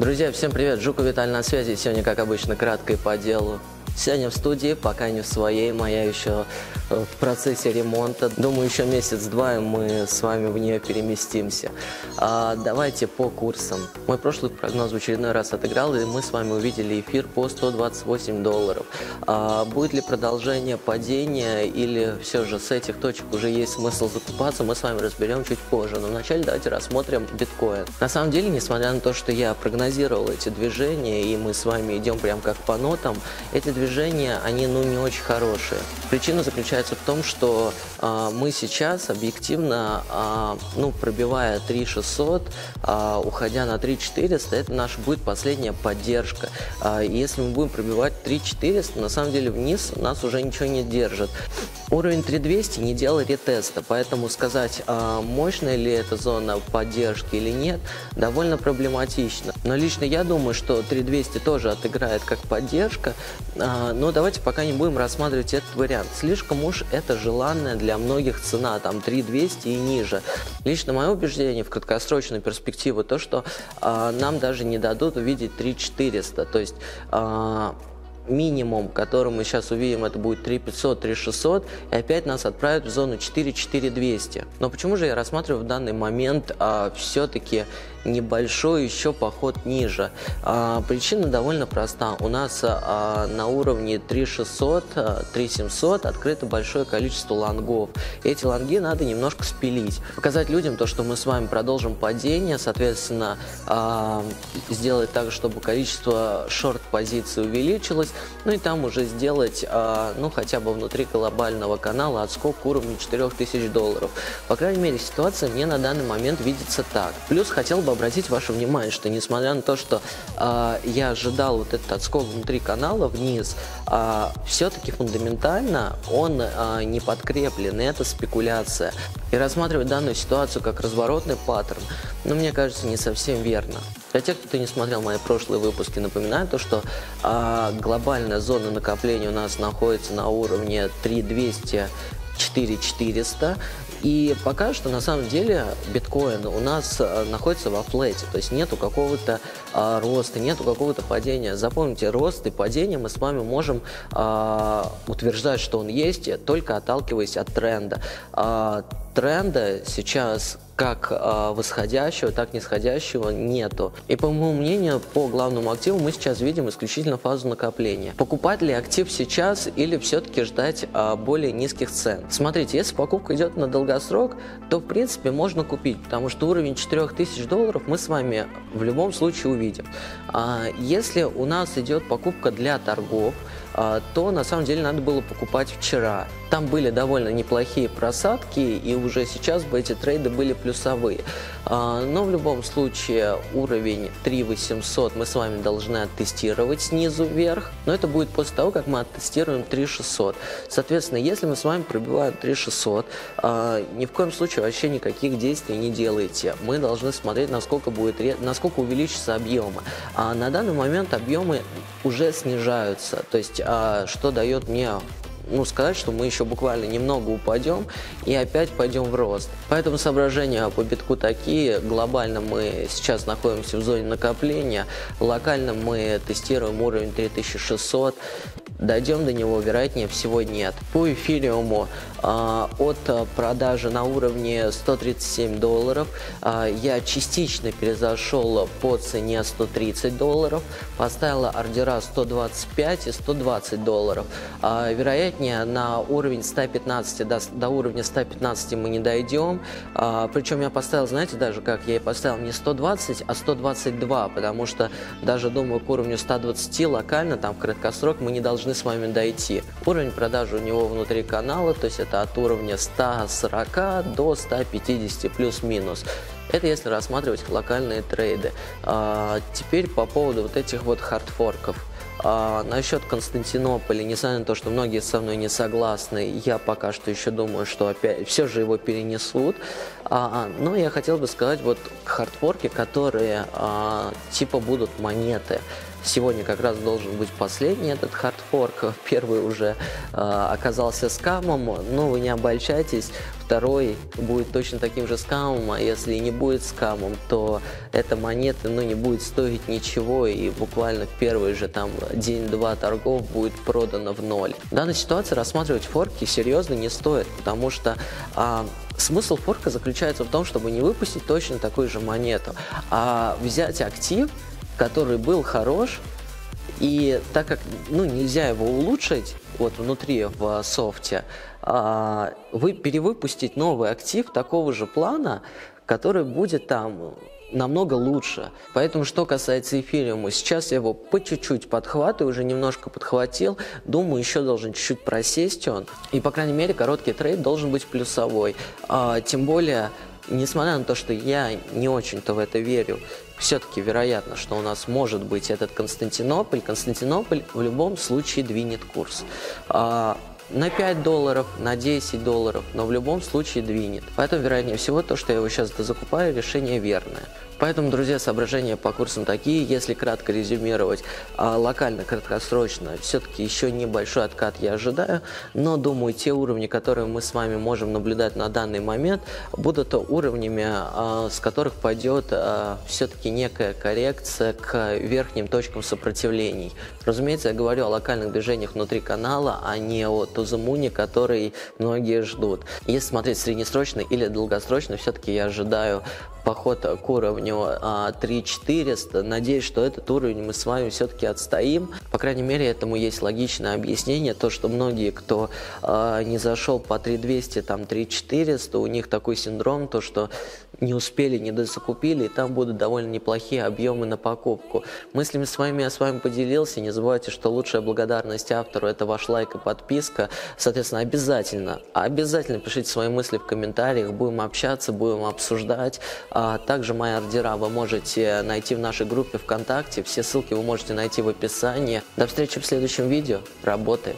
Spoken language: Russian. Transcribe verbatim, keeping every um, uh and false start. Друзья, всем привет! Жуков Виталий на связи. Сегодня, как обычно, кратко и по делу. Сегодня в студии, пока не в своей, моя еще в процессе ремонта. Думаю, еще месяц-два, и мы с вами в нее переместимся. А давайте по курсам. Мой прошлый прогноз в очередной раз отыграл, и мы с вами увидели эфир по сто двадцать восемь долларов. А будет ли продолжение падения, или все же с этих точек уже есть смысл закупаться, мы с вами разберем чуть позже. Но вначале давайте рассмотрим биткоин. На самом деле, несмотря на то, что я прогнозировал эти движения, и мы с вами идем прям как по нотам, эти движения Движения, они, ну, не очень хорошие. Причина заключается в том, что э, мы сейчас объективно, э, ну, пробивая три шестьсот, э, уходя на три четыреста, это наша будет последняя поддержка. Э, если мы будем пробивать три четыреста, на самом деле вниз нас уже ничего не держит. Уровень три двести не делал ретеста, поэтому сказать, э, мощная ли эта зона поддержки или нет, довольно проблематично. Но лично я думаю, что три двести тоже отыграет как поддержка. Но давайте пока не будем рассматривать этот вариант. Слишком уж это желанная для многих цена, там три двести и ниже. Лично мое убеждение в краткосрочную перспективу то, что э, нам даже не дадут увидеть три четыреста. То есть э, минимум, который мы сейчас увидим, это будет три пятьсот, три шестьсот, и опять нас отправят в зону четыре четыре двести. Но почему же я рассматриваю в данный момент э, все-таки небольшой еще поход ниже? А, причина довольно проста. У нас а, на уровне три шестьсот, три семьсот открыто большое количество лонгов. Эти лонги надо немножко спилить. Показать людям то, что мы с вами продолжим падение, соответственно, а, сделать так, чтобы количество шорт-позиций увеличилось, ну и там уже сделать, а, ну, хотя бы внутри глобального канала отскок к уровню четырёх тысяч долларов. По крайней мере, ситуация мне на данный момент видится так. Плюс хотел бы обратить ваше внимание, что несмотря на то, что э, я ожидал вот этот отскок внутри канала вниз, э, все-таки фундаментально он э, не подкреплен, и это спекуляция. И рассматривать данную ситуацию как разворотный паттерн, ну, мне кажется, не совсем верно. Для тех, кто не смотрел мои прошлые выпуски, напоминаю то, что э, глобальная зона накопления у нас находится на уровне три двести, четыре четыреста. И пока что, на самом деле, биткоин у нас находится во флете, то есть нету какого-то а, роста, нету какого-то падения. Запомните, рост и падение мы с вами можем а, утверждать, что он есть, только отталкиваясь от тренда. А, тренда сейчас как э, восходящего, так и нисходящего нету. И по моему мнению, по главному активу мы сейчас видим исключительно фазу накопления. Покупать ли актив сейчас или все-таки ждать э, более низких цен? Смотрите, если покупка идет на долгосрок, то в принципе можно купить, потому что уровень четырёх тысяч долларов мы с вами в любом случае увидим. А если у нас идет покупка для торгов, то на самом деле надо было покупать вчера. Там были довольно неплохие просадки, и уже сейчас бы эти трейды были плюсовые. Но в любом случае уровень три восемьсот мы с вами должны оттестировать снизу вверх, но это будет после того, как мы оттестируем три шестьсот. Соответственно, если мы с вами пробиваем три шестьсот, ни в коем случае вообще никаких действий не делайте. Мы должны смотреть, насколько будет, насколько увеличится объемы. А на данный момент объемы уже снижаются, то есть что дает мне, ну, сказать, что мы еще буквально немного упадем и опять пойдем в рост. Поэтому соображения по битку такие. Глобально мы сейчас находимся в зоне накопления, локально мы тестируем уровень три тысячи шестьсот. Дойдем до него, вероятнее всего, нет. По эфириуму от продажи на уровне сто тридцать семь долларов я частично перезашел по цене сто тридцать долларов, поставил ордера сто двадцать пять и сто двадцать долларов. Вероятнее, на уровень сто пятнадцать, до, до уровня сто пятнадцать мы не дойдем. Причем я поставил, знаете, даже как я и поставил, не сто двадцать, а сто двадцать два, потому что даже, думаю, к уровню сто двадцать локально, там в краткосрок, мы не должны с вами дойти. Уровень продажи у него внутри канала, то есть это от уровня ста сорока до ста пятидесяти плюс-минус. Это если рассматривать локальные трейды. А теперь по поводу вот этих вот хардфорков. А насчет Константинополя, несмотря на то, что многие со мной не согласны, я пока что еще думаю, что опять все же его перенесут. А, но я хотел бы сказать вот хардфорки, которые а, типа будут монеты. Сегодня как раз должен быть последний этот хардфорк. Первый уже а, оказался скамом, но вы не обольщайтесь. Второй будет точно таким же скамом, а если и не будет скамом, то эта монета ну, не будет стоить ничего, и буквально в первый же там день-два торгов будет продана в ноль. В данной ситуации рассматривать форки серьезно не стоит, потому что а, смысл форка заключается в том, чтобы не выпустить точно такую же монету, а взять актив, который был хорош, и так как ну, нельзя его улучшить вот внутри в софте, вы перевыпустить новый актив такого же плана, который будет там намного лучше. Поэтому, что касается эфириума, сейчас я его по чуть-чуть подхватываю, уже немножко подхватил. Думаю, еще должен чуть-чуть просесть он. И, по крайней мере, короткий трейд должен быть плюсовой. А, тем более, несмотря на то, что я не очень-то в это верю, все-таки вероятно, что у нас может быть этот Константинополь. Константинополь в любом случае двинет курс. А, на пять долларов, на десять долларов, но в любом случае двинет. Поэтому, вероятнее всего, то, что я его сейчас дозакупаю, решение верное. Поэтому, друзья, соображения по курсам такие. Если кратко резюмировать, локально, краткосрочно, все-таки еще небольшой откат я ожидаю. Но, думаю, те уровни, которые мы с вами можем наблюдать на данный момент, будут уровнями, с которых пойдет все-таки некая коррекция к верхним точкам сопротивлений. Разумеется, я говорю о локальных движениях внутри канала, а не о тузумуне, который многие ждут. Если смотреть среднесрочно или долгосрочно, все-таки я ожидаю поход к уровню три четыреста. Надеюсь, что этот уровень мы с вами все-таки отстоим. По крайней мере, этому есть логичное объяснение. То, что многие, кто а, не зашел по три двести, там три четыреста, у них такой синдром, то, что не успели, не дозакупили, и там будут довольно неплохие объемы на покупку. Мыслями с вами я с вами поделился. Не забывайте, что лучшая благодарность автору — это ваш лайк и подписка. Соответственно, обязательно, обязательно пишите свои мысли в комментариях. Будем общаться, будем обсуждать. Также мои ордера вы можете найти в нашей группе ВКонтакте. Все ссылки вы можете найти в описании. До встречи в следующем видео. Работаем!